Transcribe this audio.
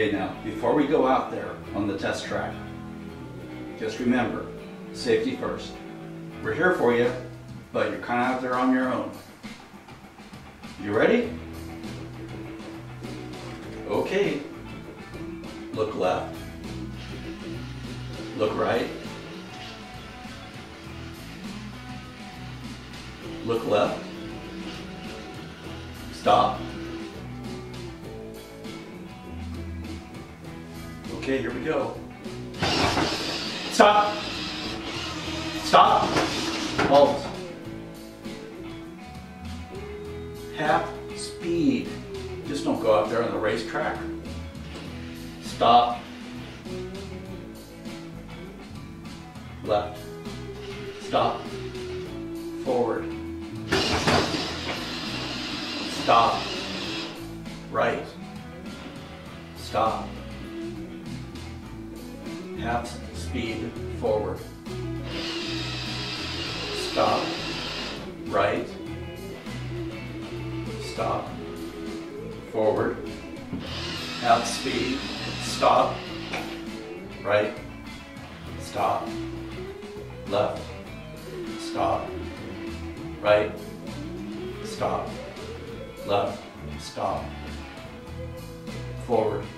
Okay, now, before we go out there on the test track, just remember, safety first. We're here for you, but you're kind of out there on your own. You ready? Okay. Look left. Look right. Look left. Stop. Okay, here we go. Stop. Stop. Halt. Half speed. Just don't go out there on the racetrack. Stop. Left. Stop. Forward. Stop. Right. Stop. Half speed forward. Stop. Right. Stop. Forward. Half speed. Stop. Right. Stop. Left. Stop. Right. Stop. Left. Stop. Forward.